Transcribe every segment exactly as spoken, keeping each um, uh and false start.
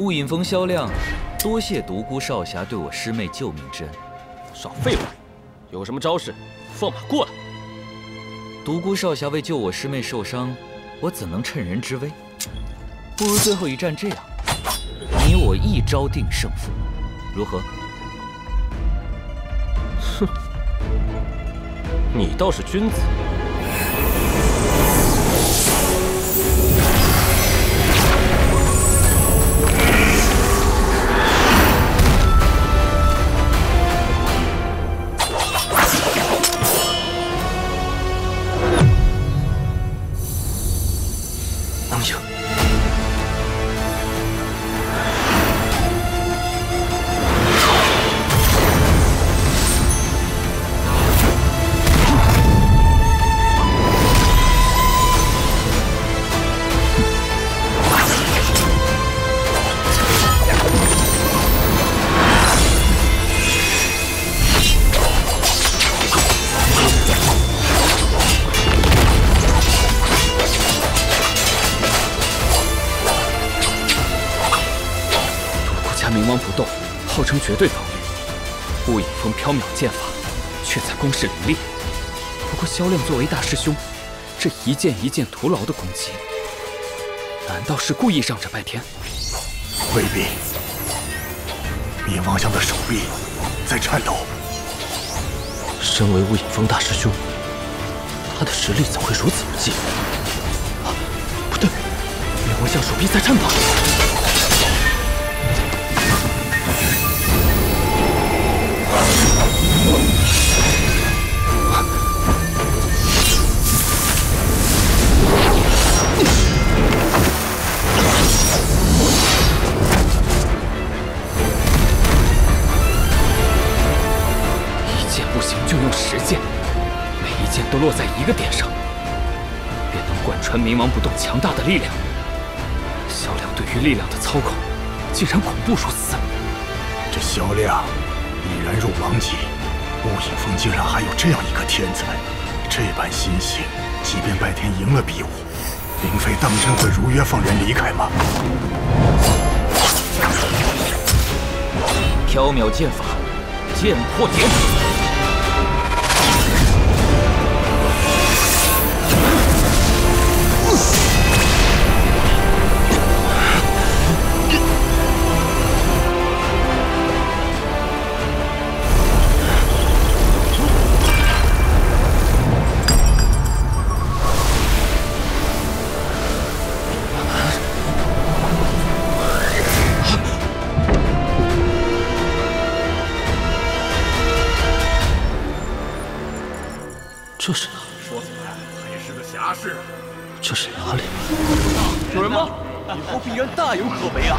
雾隐峰萧亮，多谢独孤少侠对我师妹救命之恩。少废话，有什么招式，放马过来。独孤少侠为救我师妹受伤，我怎能趁人之危？不如最后一战这样，你我一招定胜负，如何？哼，你倒是君子。 绝对防御，雾隐峰缥缈剑法，却在攻势凌厉。不过萧亮作为大师兄，这一件一件徒劳的攻击，难道是故意让着拜天？未必。冥王像的手臂在颤抖。身为雾隐峰大师兄，他的实力怎会如此不济？啊，不对，冥王像手臂在颤抖。 一件不行就用十件，每一件都落在一个点上，便能贯穿冥王不动强大的力量。萧亮对于力量的操控，竟然恐怖如此。这萧亮已然入王级。 雾隐峰竟然还有这样一个天才，这般心性，即便拜天赢了比武，林飞当真会如约放人离开吗？缥缈剑法，剑破蝶舞。 这是哪？说起来还是个侠士。这是哪里？有人吗？以后必然大有可为啊！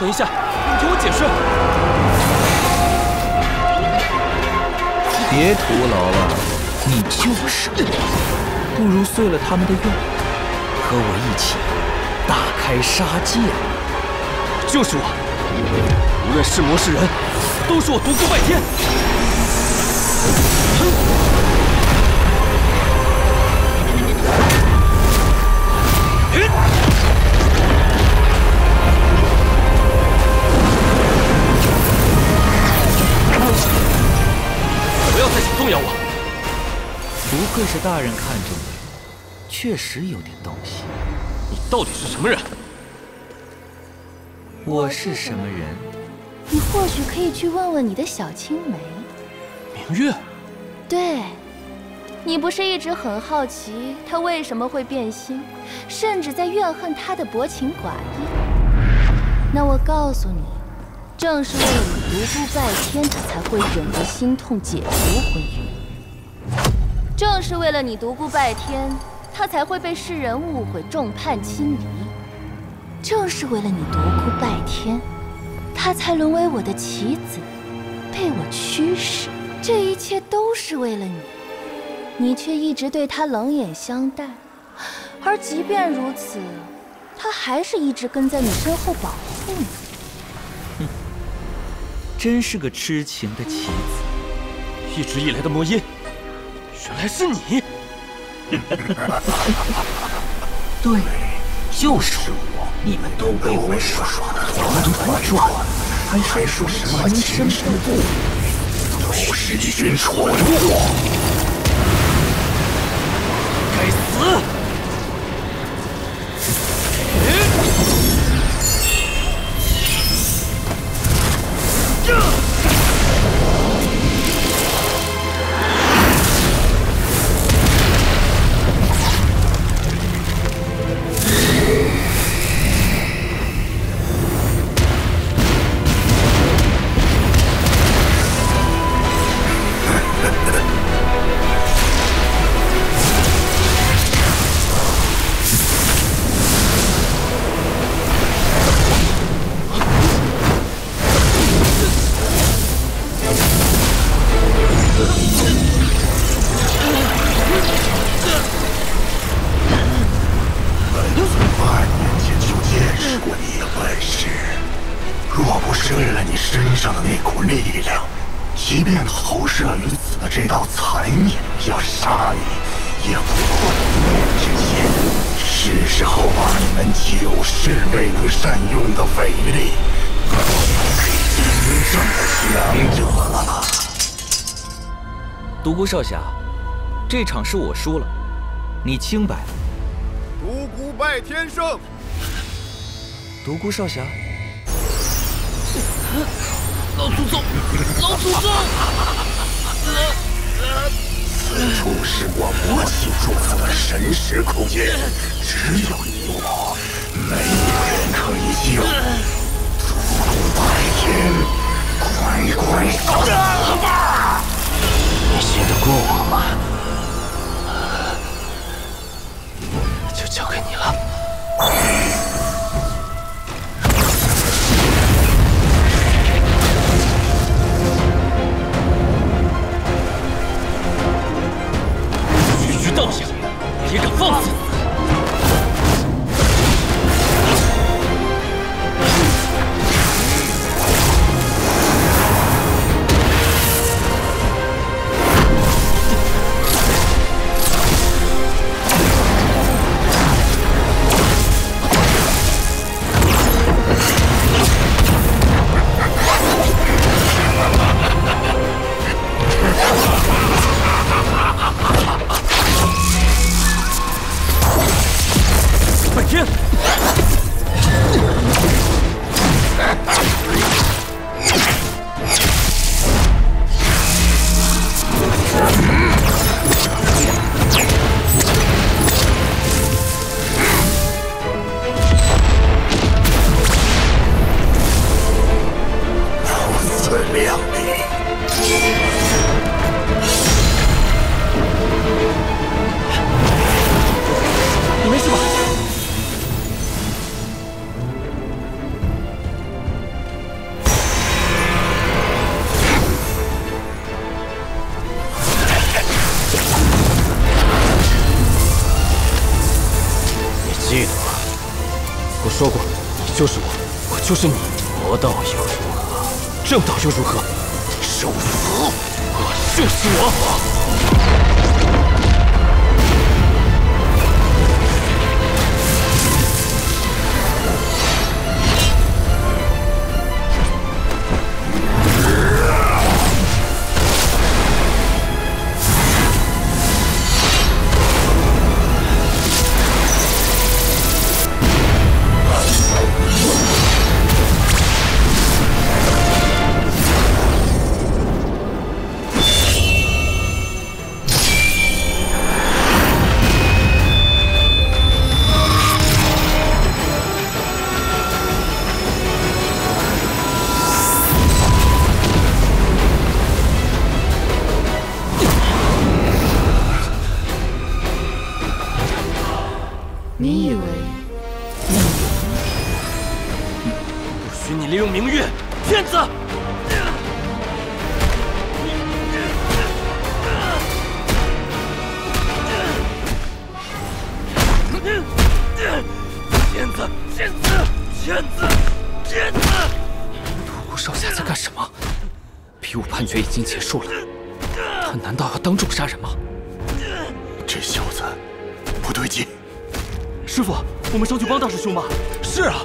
等一下，你听我解释。别徒劳了，你就是我，不如碎了他们的愿。 和我一起大开杀戒，就是我，无论是魔是人，都是我独孤拜天。不要再想动摇我！不愧是大人看中的。 确实有点东西。你到底是什么人？我是什么人？你或许可以去问问你的小青梅。明月。对，你不是一直很好奇他为什么会变心，甚至在怨恨他的薄情寡义？那我告诉你，正是为了你独步拜天，他才会忍着心痛解除婚约。正是为了你独步拜天。 他才会被世人误会，众叛亲离。正是为了你独孤拜天，他才沦为我的棋子，被我驱使。这一切都是为了你，你却一直对他冷眼相待。而即便如此，他还是一直跟在你身后保护你。哼，真是个痴情的棋子。一直以来的魔音，原来是你！对，就是我！你们都被我耍的团团转，还说什么阴神不怖，都是一群蠢货！该死！ 少侠，这场是我输了，你清白。独孤拜天圣，独孤少侠，老祖宗，老祖宗！此处是我魔气铸造的神识空间，只有你我，没人可以救。独孤拜天，快快死吧！ 你信得过我吗？就交给你了。区区道行，也敢放肆！ 就是你，魔道又如何？正道又如何？受死！我就是我。 已经结束了。他难道要当众杀人吗？这小子不对劲。师傅，我们上去帮大师兄吧。是啊。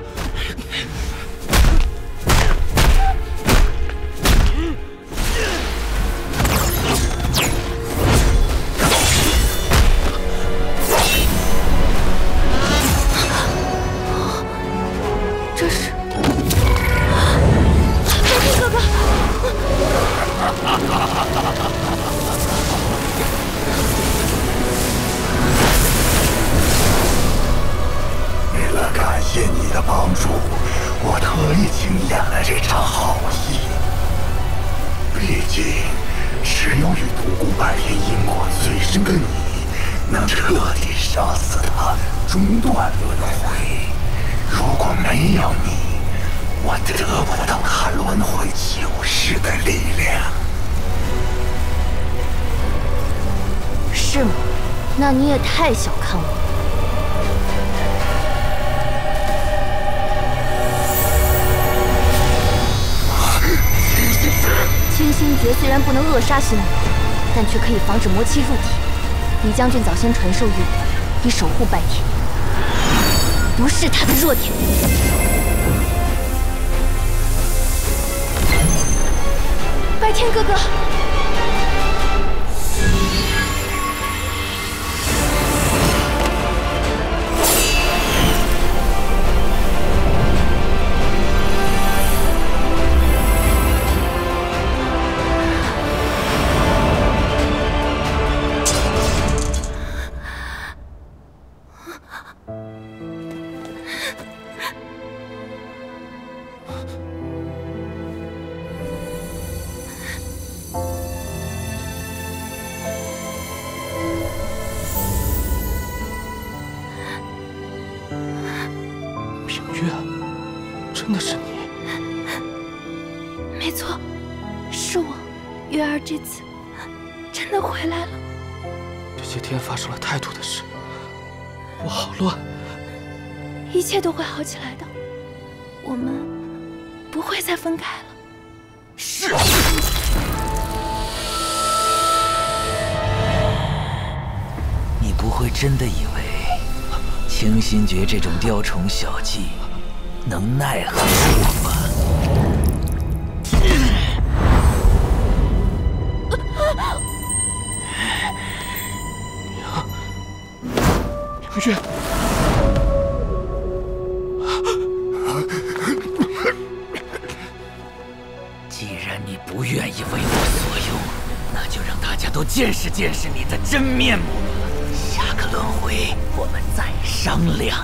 那你也太小看我了。清心诀虽然不能扼杀心魔，但却可以防止魔气入体。李将军早先传授于我，以守护拜天，不是他的弱点。拜天哥哥。 好起来的，我们不会再分开了。是。你不会真的以为清心诀这种雕虫小技能奈何我吧？明月。 都见识见识你的真面目吧，下个轮回我们再商量。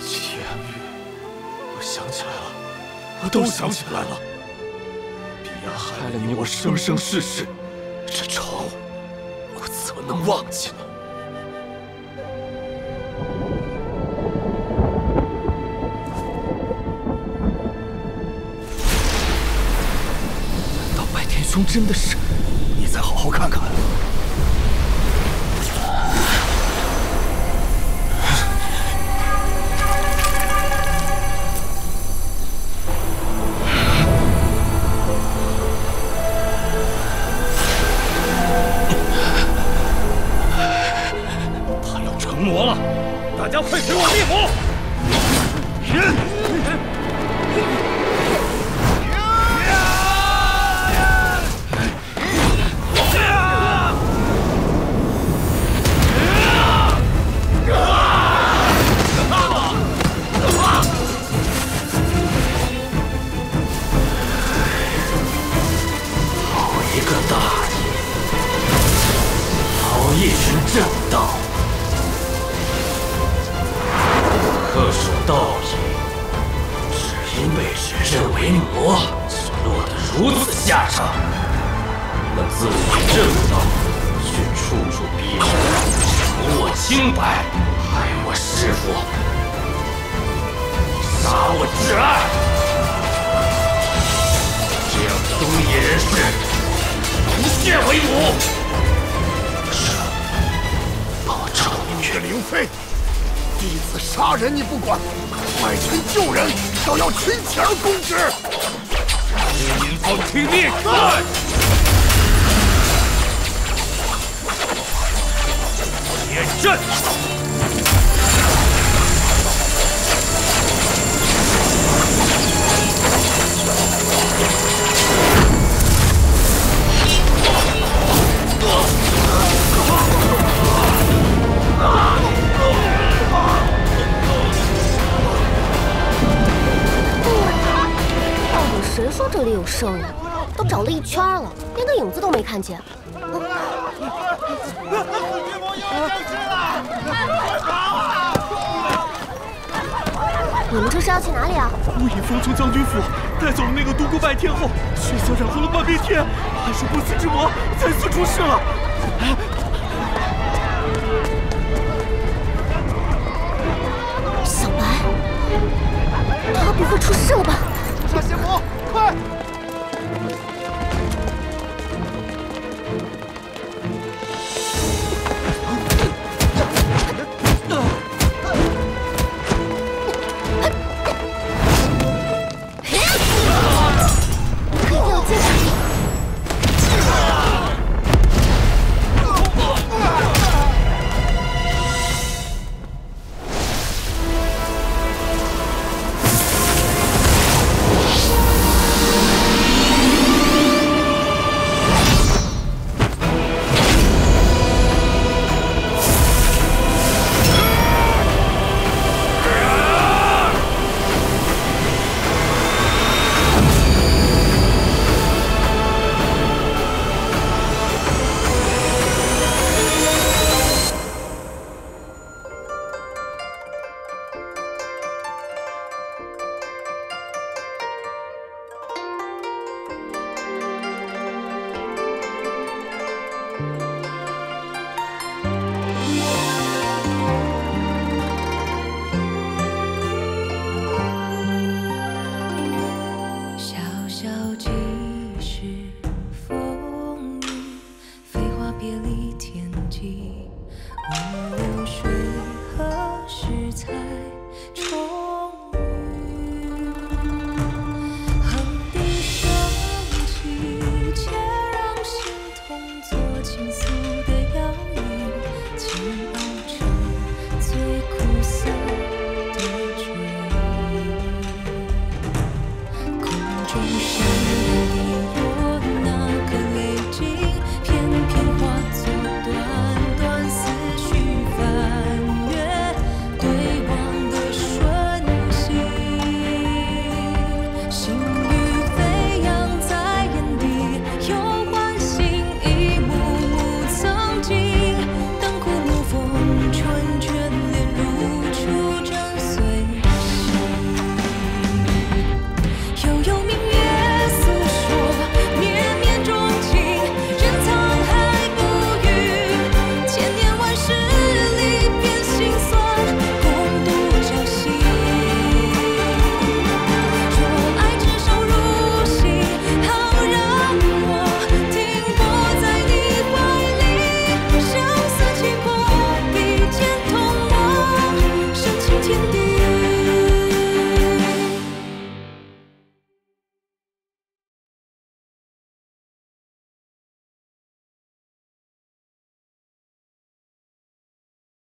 祁阳月，我想起来了，我都想起来了。彼岸害了你我生生世世，这仇我怎么能忘记呢？ 真的是，你再好好看看。他要成魔了，大家快随我灭魔！人。被指认为魔，落得如此下场。我自己正道，却处处逼人，求我清白，害我师父，杀我挚爱。这样的东野人士，不屑为伍。是，帮我找东野绫妃。 第一次杀人你不管，外臣救人都要群起而攻之。乌云苍听命，在。铁阵。啊 谁说这里有圣人？都找了一圈了，连个影子都没看见。你们这是要去哪里啊？乌影风从将军府带走了那个独孤拜天后，血色染红了半边天，还是不死之魔才死出世了。